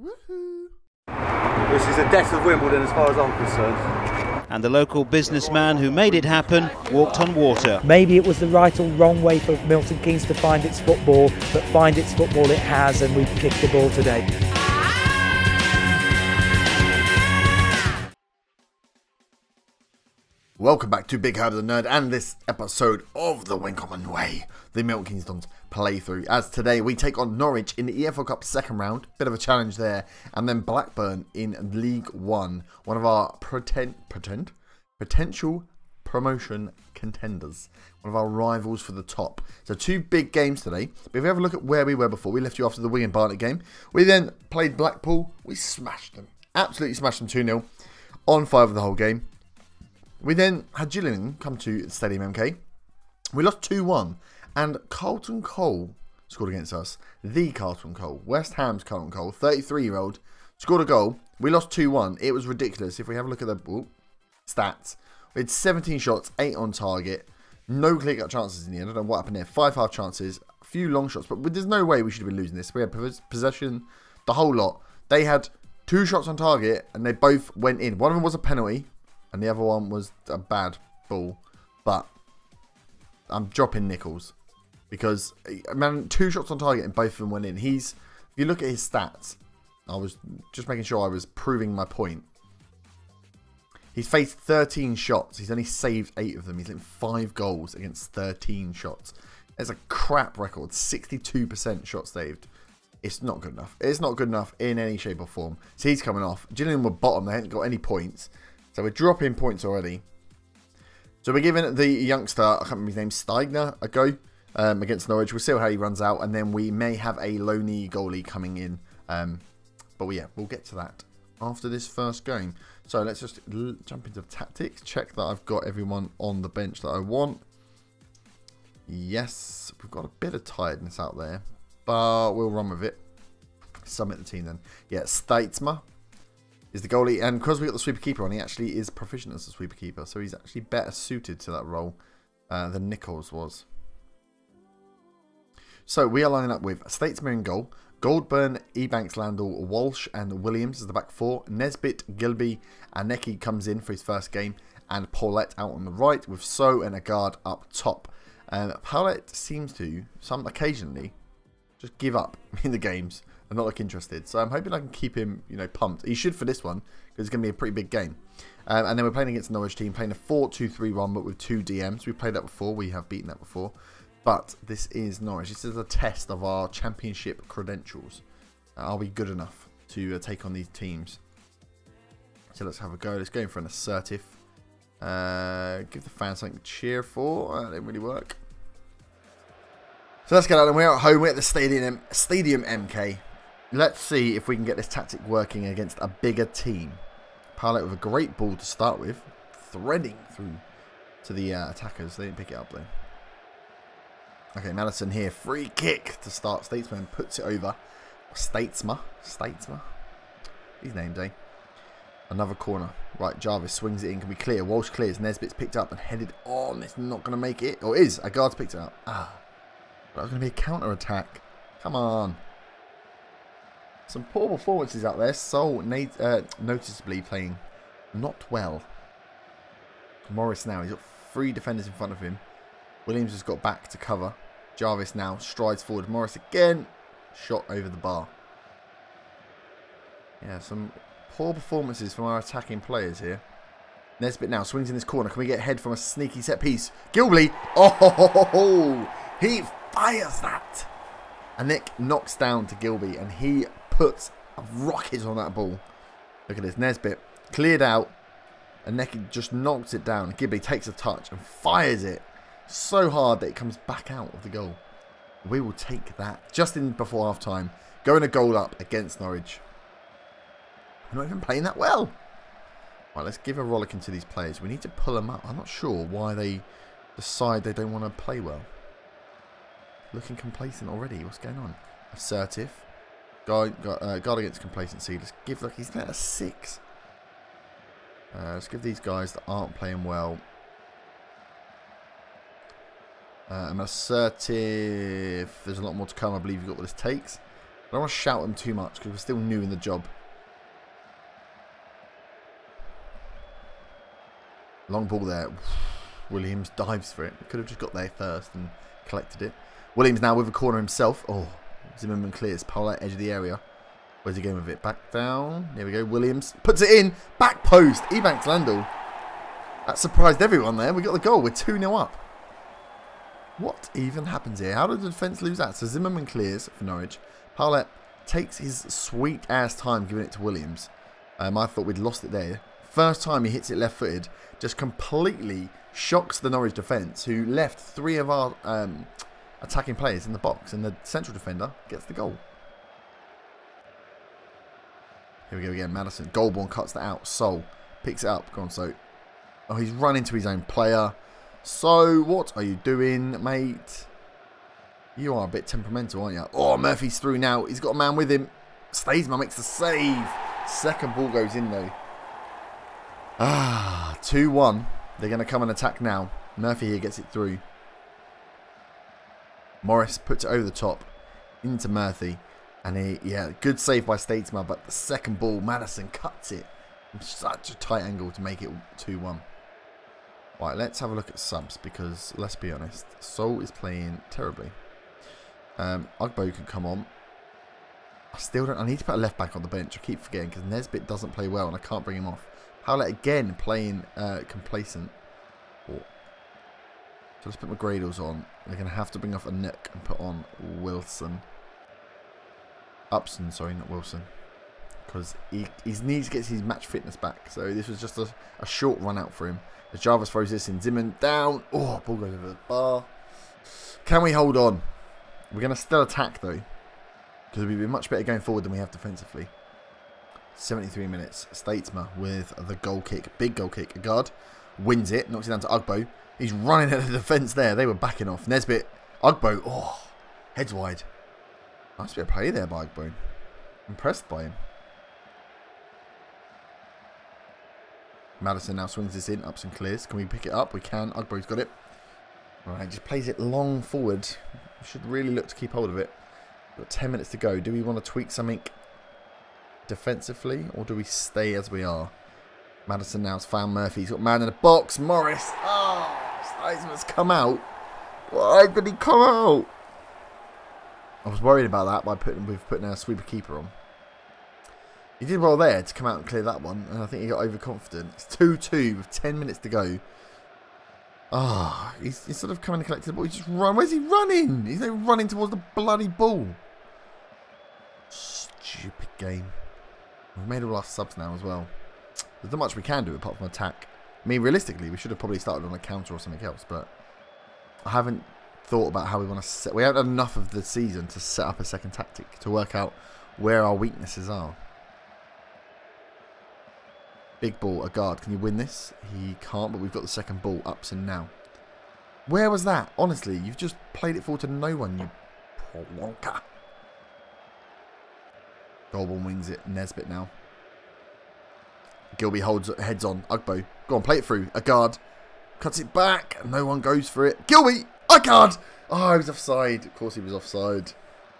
Woohoo! This is the death of Wimbledon as far as I'm concerned. And the local businessman who made it happen walked on water. Maybe it was the right or wrong way for Milton Keynes to find its football, but find its football it has, and we've kicked the ball today. Welcome back to Big Heart of the Nerd and this episode of the Winkleman Way, the Milton Keynes Dons playthrough, as today we take on Norwich in the EFL Cup second round, bit of a challenge there, and then Blackburn in League One, one of our potential promotion contenders, one of our rivals for the top. So two big games today, but if you have a look at where we were before, we left you after the Wigan Barnet game. We then played Blackpool, we smashed them, absolutely smashed them 2-0 on 5 of the whole game. We then had Gillingham come to Stadium MK. We lost 2-1, and Carlton Cole scored against us. The Carlton Cole, West Ham's Carlton Cole, 33-year-old, scored a goal. We lost 2-1. It was ridiculous. If we have a look at the stats, we had 17 shots, 8 on target, no clear-cut chances in the end. I don't know what happened there. 5 half chances, a few long shots, but there's no way we should have been losing this. We had possession, the whole lot. They had 2 shots on target, and they both went in. One of them was a penalty. And the other one was a bad ball. But I'm dropping Nichols. Because, man, 2 shots on target and both of them went in. He's, if you look at his stats, I was just making sure I was proving my point. He's faced 13 shots. He's only saved 8 of them. He's hit 5 goals against 13 shots. It's a crap record. 62% shot saved. It's not good enough. It's not good enough in any shape or form. So he's coming off. Gillingham were bottom. They hadn't got any points. So we're dropping points already. So we're giving the youngster, I can't remember his name, Steitzma, a go against Norwich. We'll see how he runs out. And then we may have a loney goalie coming in. But yeah, we'll get to that after this first game. So let's just jump into tactics. Check that I've got everyone on the bench that I want. Yes, we've got a bit of tiredness out there. But we'll run with it. Summit the team then. Yeah, Steitzma is the goalie, and because we got the sweeper keeper on, he actually is proficient as a sweeper keeper, so he's actually better suited to that role than Nichols was. So we are lining up with Statesman in goal, Goldburn, Ebanks-Landell, Walsh, and Williams as the back four. Nesbit, Gilbey, Anik comes in for his first game, and Pawlett out on the right with So and Agard up top. And Pawlett seems to occasionally just give up in the games. I'm not interested, so I'm hoping I can keep him, you know, pumped. He should for this one because it's going to be a pretty big game. And then we're playing against the Norwich team, playing a 4-2-3-1, but with 2 DMs. We've played that before. We have beaten that before, but this is Norwich. This is a test of our championship credentials. Are we good enough to take on these teams? So let's have a go. Let's go in for an assertive. Give the fans something to cheer for. That didn't really work. So let's get out, and we're at home. We're at the Stadium MK. Let's see if we can get this tactic working against a bigger team. Pawlett with a great ball to start with. Threading through to the attackers. They didn't pick it up though. Okay, Maddison here. Free kick to start. Statesman puts it over. Statesma. These names, eh? Another corner. Right, Jarvis swings it in. Can we clear? Walsh clears. Nesbitt's picked up and headed on. It's not going to make it. Or is. Agard's picked it up. Ah. That was going to be a counter-attack. Come on. Some poor performances out there. Sol noticeably playing not well. Morris now. He's got 3 defenders in front of him. Williams has got back to cover. Jarvis now strides forward. Morris again. Shot over the bar. Yeah, some poor performances from our attacking players here. Nesbit now swings in this corner. Can we get ahead from a sneaky set piece? Gilbey. Oh, he fires that. Anik knocks down to Gilbey, and he puts a rocket on that ball. Look at this. Nesbit cleared out. Anik just knocks it down. Gilbey takes a touch and fires it so hard that it comes back out of the goal. We will take that just in before half time. Going a goal up against Norwich. We're not even playing that well. Right, let's give a rollicking to these players. We need to pull them up. I'm not sure why they decide they don't want to play well. Looking complacent already. What's going on? Assertive. Guard against complacency. Let's give, look, he's at a 6. Let's give these guys that aren't playing well. An assertive. There's a lot more to come. I believe you've got what this takes. I don't want to shout them too much because we're still new in the job. Long ball there. Williams dives for it. Could have just got there first and collected it. Williams now with a corner himself. Oh, Zimmerman clears. Pawlett edge of the area. Where's he going with it? Back down. There we go. Williams puts it in. Back post. Ebanks-Landell. That surprised everyone there. We got the goal. We're 2-0 up. What even happens here? How did the defence lose that? So Zimmerman clears for Norwich. Pawlett takes his sweet ass time giving it to Williams. I thought we'd lost it there. First time he hits it left-footed, just completely shocks the Norwich defence, who left three of our attacking players in the box, and the central defender gets the goal. Here we go again, Maddison. Goldbourne cuts that out. Sol picks it up. Go on, So. Oh, he's run into his own player. So, what are you doing, mate? You are a bit temperamental, aren't you? Oh, Murphy's through now. He's got a man with him. Statesman makes the save. Second ball goes in, though. Ah, 2-1. They're going to come and attack now. Murphy here gets it through. Morris puts it over the top into Murphy. And he, yeah, good save by Statesman, but the second ball, Madison cuts it from such a tight angle to make it 2-1. Right, let's have a look at subs because, let's be honest, Sol is playing terribly. Ugbo can come on. I still don't, I need to put a left back on the bench. I keep forgetting because Nesbit doesn't play well and I can't bring him off. Pawlett again playing complacent. Oh. So let's put McGradles on. They're going to have to bring off Anik and put on Wilson. Upson, sorry, not Wilson. Because he needs to get his match fitness back. So this was just a short run out for him. As Jarvis throws this in, Zimmerman down. Oh, ball goes over the bar. Can we hold on? We're going to still attack though. Because we'd be much better going forward than we have defensively. 73 minutes. Statesman with the goal kick. Big goal kick. Agard wins it. Knocks it down to Ugbo. He's running at the defence there. They were backing off. Nesbit. Ugbo. Oh, heads wide. Nice bit of play there by Ugbo. Impressed by him. Madison now swings this in. Upson clears. Can we pick it up? We can. Ugbo's got it. Alright, just plays it long forward. We should really look to keep hold of it. We've got 10 minutes to go. Do we want to tweak something defensively or do we stay as we are? Madison now's found Murphy. He's got man in the box. Morris. Oh, Steitzman's come out. Why did he come out? I was worried about that by putting our sweeper keeper on. He did well there to come out and clear that one, and I think he got overconfident. It's 2-2 with 10 minutes to go. Ah, oh, he's sort of coming and collected the ball. He's just run. Where's he running? He's like running towards the bloody ball. Stupid game. We've made all our subs now as well. There's not much we can do apart from attack. I mean, realistically, we should have probably started on a counter or something else, but I haven't thought about how we want to set. We haven't had enough of the season to set up a second tactic to work out where our weaknesses are. Big ball, Agard. Can you win this? He can't, but we've got the second ball. Upson now. Where was that? Honestly, you've just played it forward to no one, you plonker. Goldbourne wings it. Nesbit now. Gilbey holds heads on. Ugbo. Go on, play it through. Agard. Cuts it back. No one goes for it. Gilbey. Agard. Oh, he was offside. Of course he was offside.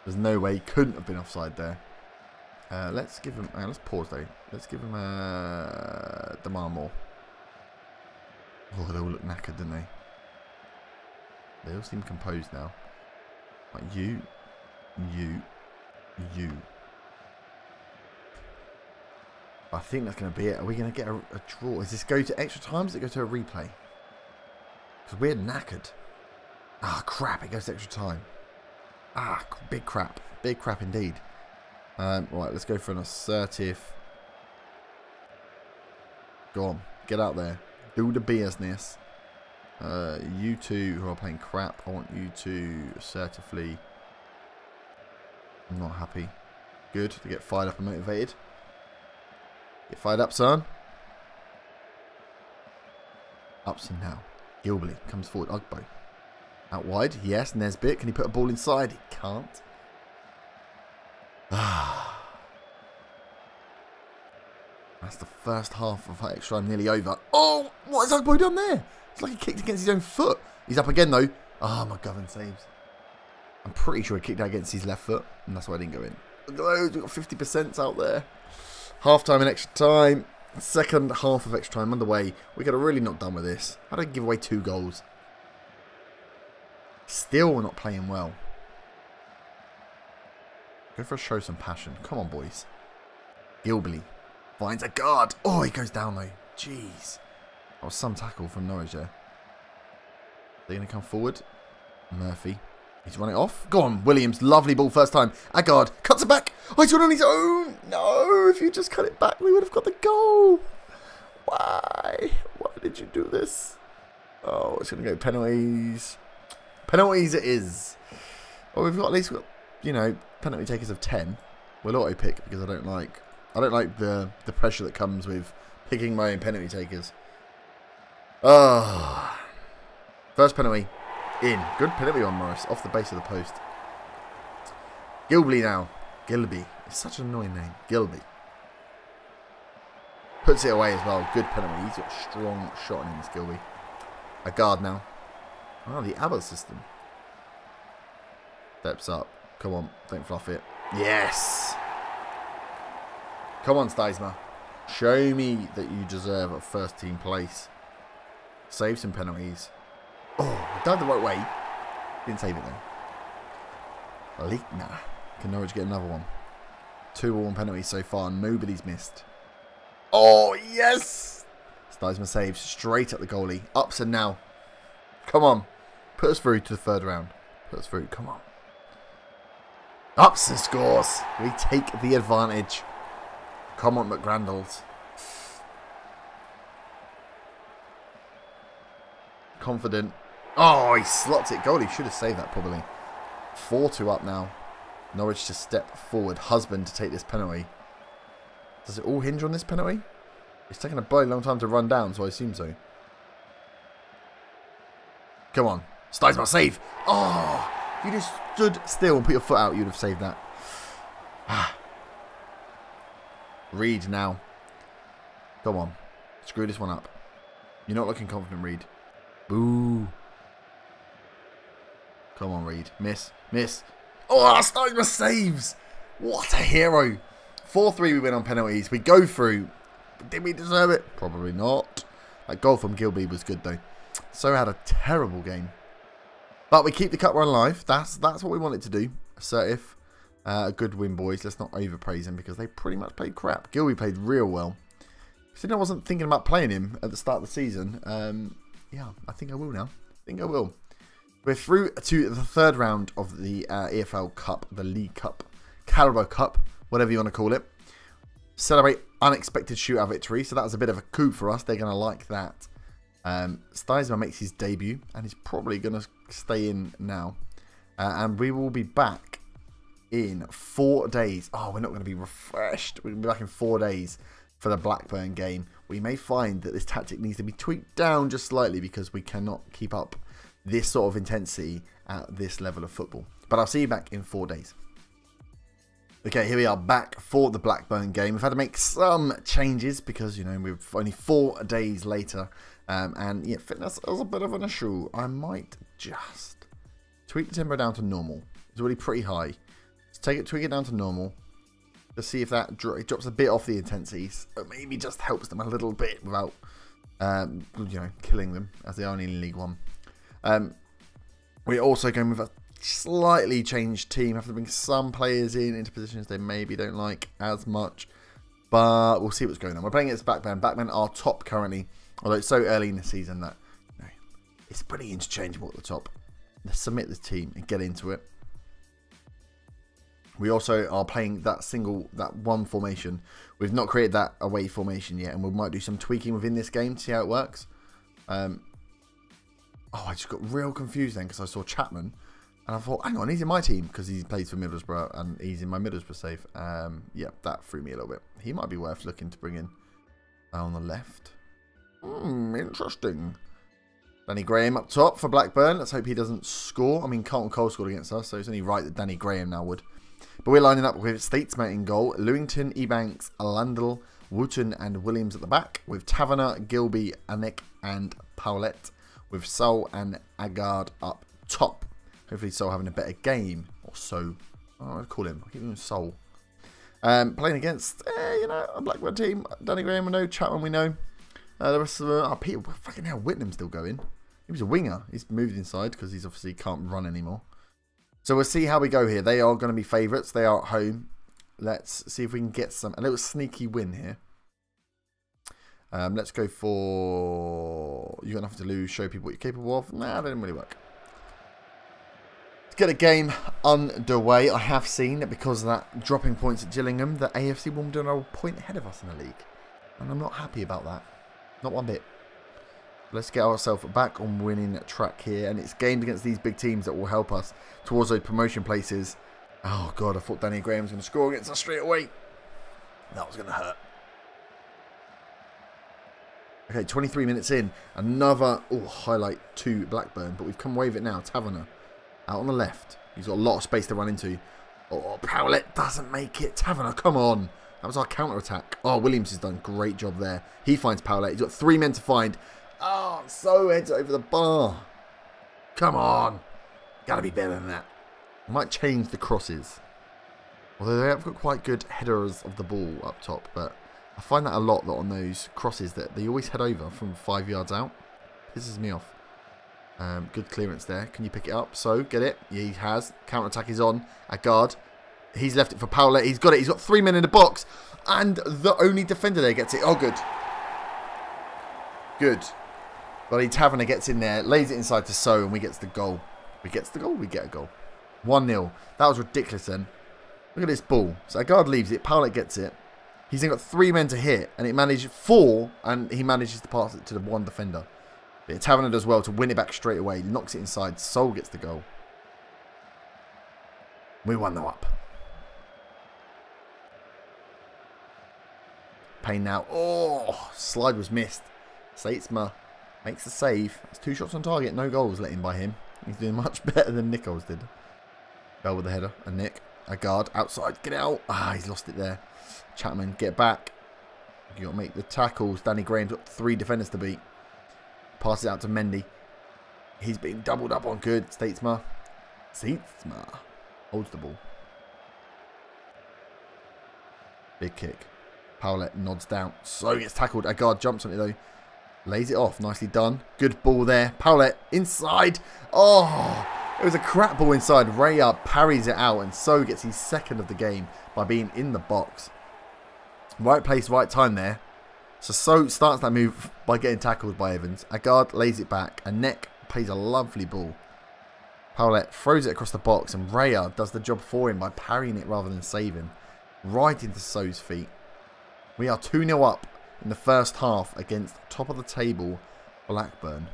There's no way. He couldn't have been offside there. Let's give him... let's pause though. Let's give him a... demand more. Oh, they all look knackered, didn't they? They all seem composed now. Like you. You. You. I think that's going to be it. Are we going to get a draw? Does this go to extra time? Does it go to a replay? Because we're knackered. Ah, crap. It goes to extra time. Ah, big crap. Big crap indeed. Right, let's go for an assertive. Go on. Get out there. Do the business. You two who are playing crap, I want you to assertively... I'm not happy. Good. To get fired up and motivated. Get fired up, son. Upson now. Gilbey comes forward. Ugbo. Out wide. Yes, Nesbit. Can he put a ball inside? He can't. Ah. That's the first half of that extra time nearly over. Oh, what has Ugbo done there? It's like he kicked against his own foot. He's up again, though. Ah, McGovern saves. I'm pretty sure he kicked out against his left foot, and that's why I didn't go in. Look at those. We've got 50% out there. Half time and extra time. Second half of extra time underway. We could have really not done with this. I don't give away 2 goals. Still, we're not playing well. Go for a show some passion. Come on, boys. Gilbey finds Agard. Oh, he goes down though. Jeez. That was some tackle from Norwich there. They're going to come forward. Murphy. He's run it off. Go on, Williams. Lovely ball first time. Agard cuts it back. Oh, he's run on his own. No, if you just cut it back, we would have got the goal. Why? Why did you do this? Oh, it's going to go penalties. Penalties it is. Well, we've got at least, you know, penalty takers of 10. We'll auto-pick because I don't like the pressure that comes with picking my own penalty takers. Ah. Oh. First penalty. In. Good penalty on Morris. Off the base of the post. Gilbey now. Gilbey. It's such an annoying name. Gilbey. Puts it away as well. Good penalty. He's got a strong shot in this Gilbey. Agard now. Oh, the Abbott system. Steps up. Come on. Don't fluff it. Yes. Come on, Steitzma. Show me that you deserve a first team place. Save some penalties. Oh, done the right way. Didn't save it though. Leekner. Can Norwich get another one? 2-1 penalties so far. Nobody's missed. Oh, yes. Steitzma saves straight at the goalie. Upson now. Come on. Put us through to the third round. Put us through. Come on. Upson scores. We take the advantage. Come on, McGrandles. Confident. Oh, he slots it. Goalie should have saved that probably. 4-2 up now. Norwich to step forward. Husband to take this penalty. Does it all hinge on this penalty? It's taken a bloody long time to run down, so I assume so. Come on. Steitzma save. Oh, if you just stood still and put your foot out, you'd have saved that. Reed now. Come on. Screw this one up. You're not looking confident, Reed. Boo. Come on, Reed. Miss. Miss. Oh, Steitzma saves. What a hero. 4-3 we win on penalties. We go through. Did we deserve it? Probably not. That goal from Gilbey was good, though. So had a terrible game. But we keep the cup run alive. That's what we want it to do. Assertive. A good win, boys. Let's not overpraise him because they pretty much played crap. Gilbey played real well. Since I wasn't thinking about playing him at the start of the season... yeah, I think I will now. I think I will. We're through to the third round of the EFL Cup, the League Cup, Carabao Cup, whatever you want to call it. Celebrate unexpected shootout victory. So that was a bit of a coup for us. They're going to like that. Steitzma makes his debut and he's probably going to stay in now. And we will be back in 4 days. Oh, we're not going to be refreshed. We'll be back in 4 days for the Blackburn game. We may find that this tactic needs to be tweaked down just slightly because we cannot keep up this sort of intensity at this level of football. But I'll see you back in 4 days. Okay, here we are back for the Blackburn game. We've had to make some changes because, you know, we're only 4 days later. And yeah, fitness is a bit of an issue. I might just tweak the tempo down to normal. It's already pretty high. Let's tweak it down to normal. To see if that drops a bit off the intensity, so maybe just helps them a little bit without, you know, killing them as they are in League One. We're also going with a slightly changed team. Have to bring some players in into positions they maybe don't like as much, but we'll see what's going on. We're playing against Blackburn. Blackburn are top currently, although it's so early in the season that, you know, it's pretty interchangeable at the top. Let's submit the team and get into it. We also are playing that one formation. We've not created that away formation yet, and we might do some tweaking within this game to see how it works. Oh, I just got real confused then because I saw Chapman, and I thought, hang on, he's in my team because he plays for Middlesbrough, and he's in my Middlesbrough save. Yeah, that threw me a little bit. He might be worth looking to bring in on the left. Hmm, interesting. Danny Graham up top for Blackburn. Let's hope he doesn't score. I mean, Carlton Cole scored against us, so it's only right that Danny Graham now would. But we're lining up with Statesman in goal. Lewington, Ebanks-Landell, Wooten and Williams at the back. With Taverner, Gilbey, Anik and Pawlett. With Sol and Agard up top. Hopefully Sol having a better game. Or so. I don't know what I'd call him. I'll give him Sol. Playing against, you know, a Blackburn team. Danny Graham we know, Chapman we know. The rest of them are Peter. Fucking hell, Whitnam's still going. He was a winger. He's moved inside because he's obviously can't run anymore. So we'll see how we go here. They are going to be favourites. They are at home. Let's see if we can get some a little sneaky win here. Let's go for... You got nothing to lose. Show people what you're capable of. Nah, that didn't really work. Let's get a game underway. I have seen that because of that dropping points at Gillingham, the AFC Wimbledon are a point ahead of us in the league. And I'm not happy about that. Not one bit. Let's get ourselves back on winning track here. And it's games against these big teams that will help us towards those promotion places. Oh, God, I thought Danny Graham was going to score against us straight away. That was going to hurt. Okay, 23 minutes in. Another highlight to Blackburn. But we've come away with it now. Taverner out on the left. He's got a lot of space to run into. Oh, Pawlett doesn't make it. Taverner, come on. That was our counter-attack. Oh, Williams has done a great job there. He finds Pawlett. He's got 3 men to find. Oh, so heads over the bar. Come on. Got to be better than that. Might change the crosses. Although they have got quite good headers of the ball up top. But I find that a lot that on those crosses that they always head over from 5 yards out. Pisses me off. Good clearance there. Can you pick it up? So, get it. Yeah, he has. Counter-attack is on. Agard. He's left it for Pawlett. He's got it. He's got 3 men in the box. And the only defender there gets it. Oh, good. Good. Bloody Taverner gets in there, lays it inside to Sow, and we get the goal. We get the goal, we get a goal. 1-0. That was ridiculous then. Look at this ball. So Agard leaves it, Pawlett gets it. He's then got 3 men to hit, and it managed 4, and he manages to pass it to the 1 defender. But Taverner does well to win it back straight away, knocks it inside, Sow gets the goal. We 1-0 up. Payne now. Oh, slide was missed. Statesman makes the save. That's 2 shots on target. No goals let in by him. He's doing much better than Nichols did. Bell with the header. Anik. Agard outside. Get out. Ah, he's lost it there. Chapman, get back. You've got to make the tackles. Danny Graham's got 3 defenders to beat. Pass it out to Mendy. He's being doubled up on. Good. Statesman. Steitzma holds the ball. Big kick. Pawlett nods down. So gets tackled. Agard jumps on it though. Lays it off. Nicely done. Good ball there. Pawlett inside. Oh, it was a crap ball inside. Rayard parries it out and so gets his 2nd of the game by being in the box. Right place, right time there. So starts that move by getting tackled by Evans. Agard lays it back. Anek plays a lovely ball. Pawlett throws it across the box and Rayard does the job for him by parrying it rather than saving. Right into So's feet. We are 2-0 up in the first half against top of the table Blackburn.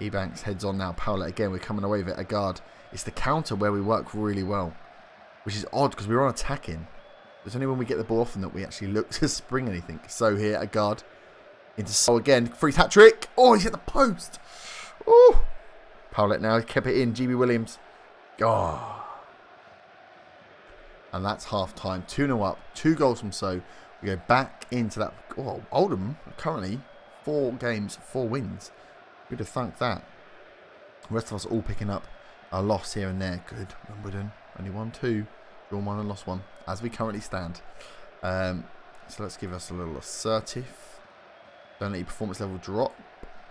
Ebanks heads on now. Pawlett again. We're coming away with it. Agard. It's the counter where we work really well. Which is odd because we were on attacking. It's only when we get the ball off them that we actually look to spring anything. So here Agard. Into Sow again. Free hat trick. Oh, he's hit the post. Oh. Pawlett now kept it in. GB Williams. Oh. And that's half time. 2-0 up. 2 goals from Sow. We go back into that. Oh, Oldham currently 4 games, 4 wins. We'd have thunked that. The rest of us all picking up a loss here and there. Good. Wimbledon only won 2, drawn 1 and lost 1 as we currently stand. So let's give us a little assertive. Don't let your performance level drop.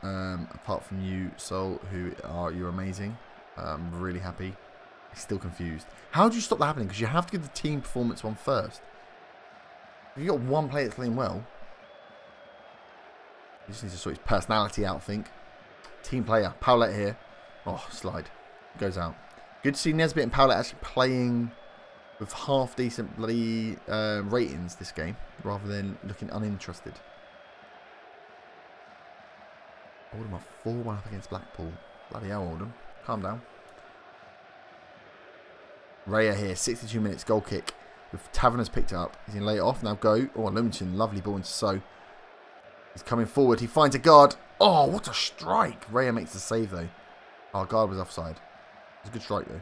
Apart from you, Sol, you're amazing. I'm really happy. I'm still confused. How do you stop that happening? Because you have to give the team performance one first. If you've got one player that's playing well, he just needs to sort his personality out, I think. Team player, Pawlett here. Oh, slide. Goes out. Good to see Nesbit and Pawlett actually playing with half-decent bloody ratings this game, rather than looking uninterested. Oldham are 4-1 up against Blackpool. Bloody hell, Oldham. Calm down. Raya here, 62 minutes, goal kick. If Taverner's picked it up. He's going to lay it off. Now go. Oh, Lumton. Lovely ball into Sow. He's coming forward. He finds Agard. Oh, what a strike. Raya makes the save, though. Oh, Agard was offside. It was a good strike, though.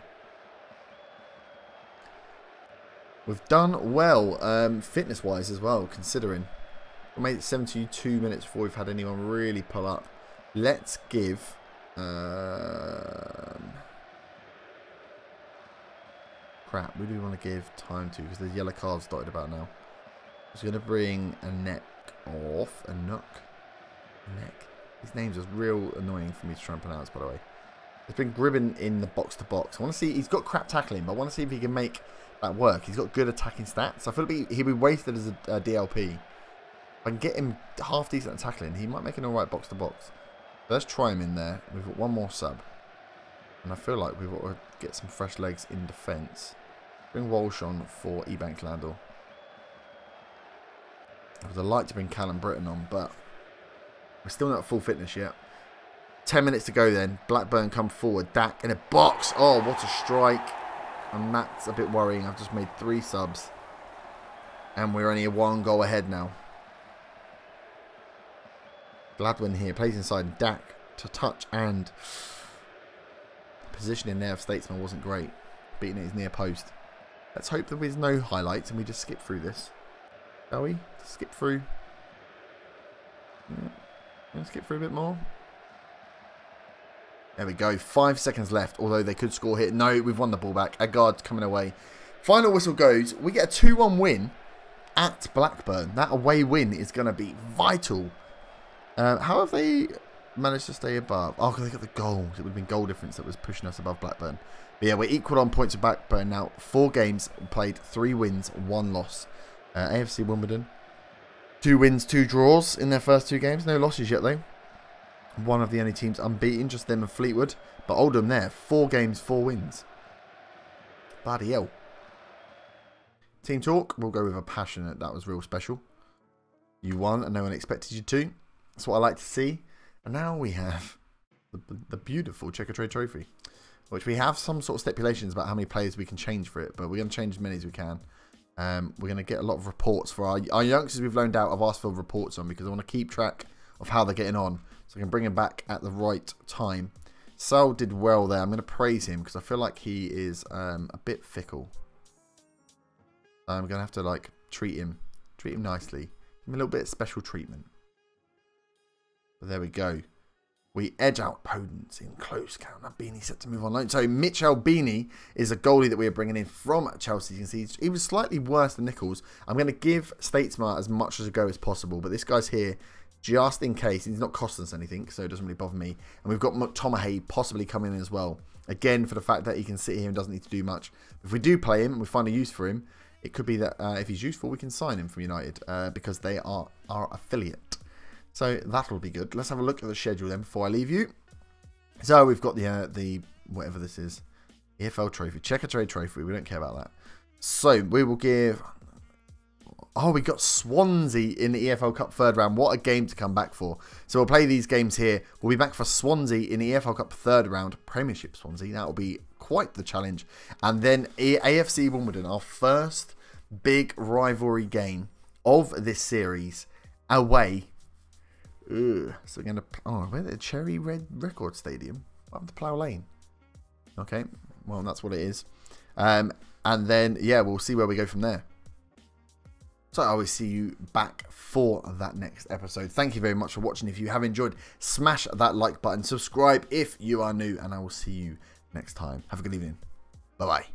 We've done well, fitness-wise as well, considering. We made it 72 minutes before we've had anyone really pull up. Let's give... crap. Who do we want to give time to? Because there's yellow cards dotted about now. It's going to bring Anik off. Anik. His name's just real annoying for me to try and pronounce, by the way. It's been Gribben in the box-to-box. I want to see... He's got crap tackling, but I want to see if he can make that work. He's got good attacking stats. I feel like he'll be wasted as a DLP. If I can get him half-decent at tackling, he might make an alright box-to-box. Let's try him in there. We've got one more sub. And I feel like we've got to get some fresh legs in defence. Bring Walsh on for Ebanks-Landell. I would like to bring Callum Britton on, but we're still not at full fitness yet. 10 minutes to go then. Blackburn come forward. Dak in a box. Oh, what a strike. And that's a bit worrying. I've just made 3 subs. And we're only 1 goal ahead now. Gladwin here. Plays inside. Dak to touch and... Positioning there of Statesman wasn't great. Beating at his near post. Let's hope there is no highlights and we just skip through this. Shall we? Skip through. Yeah. Skip through a bit more. There we go. 5 seconds left, although they could score here. No, we've won the ball back. Agard coming away. Final whistle goes. We get a 2-1 win at Blackburn. That away win is going to be vital. How have they managed to stay above? Oh, because they got the goals. It would have been goal difference that was pushing us above Blackburn. But yeah, we're equal on points of Blackburn now. 4 games played, 3 wins, 1 loss. AFC Wimbledon. 2 wins, 2 draws in their first 2 games. No losses yet, though. One of the only teams unbeaten, just them and Fleetwood. But Oldham there, 4 games, 4 wins. Bloody hell. Team talk, we'll go with a passionate. That was real special. You won and no one expected you to. That's what I like to see. And now we have the beautiful Checker Trade Trophy, which we have some sort of stipulations about how many players we can change for it. But we're going to change as many as we can. We're going to get a lot of reports for our youngsters we've loaned out. I've asked for reports on because I want to keep track of how they're getting on. So I can bring him back at the right time. Sal did well there. I'm going to praise him because I feel like he is a bit fickle. I'm going to have to like treat him nicely, give him a little bit of special treatment. But there we go. We edge out opponents in close counter. Beanie set to move on loan. So Mitchell Beanie is a goalie that we are bringing in from Chelsea. You can see he was slightly worse than Nichols. I'm going to give Statesman as much as a go as possible, but this guy's here. Just in case. He's not costing us anything, so it doesn't really bother me. And we've got McTomahay possibly coming in as well. Again, for the fact that he can sit here and doesn't need to do much. If we do play him and we find a use for him, it could be that if he's useful, we can sign him from United because they are our affiliate. So that'll be good. Let's have a look at the schedule then before I leave you. So we've got the whatever this is. EFL Trophy. Checker Trade Trophy. We don't care about that. So we will give... Oh, we got Swansea in the EFL Cup 3rd round. What a game to come back for. So we'll play these games here. We'll be back for Swansea in the EFL Cup 3rd round. Premiership Swansea. That will be quite the challenge. And then AFC Wimbledon, our first big rivalry game of this series away. Ugh. So we're going to... Oh, we're at the Cherry Red Record Stadium. Up to Plough Lane. Okay. Well, that's what it is. And then, yeah, we'll see where we go from there. So I will see you back for that next episode. Thank you very much for watching. If you have enjoyed, smash that like button. Subscribe if you are new. And I will see you next time. Have a good evening. Bye-bye.